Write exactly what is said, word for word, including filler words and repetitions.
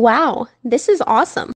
Wow, this is awesome.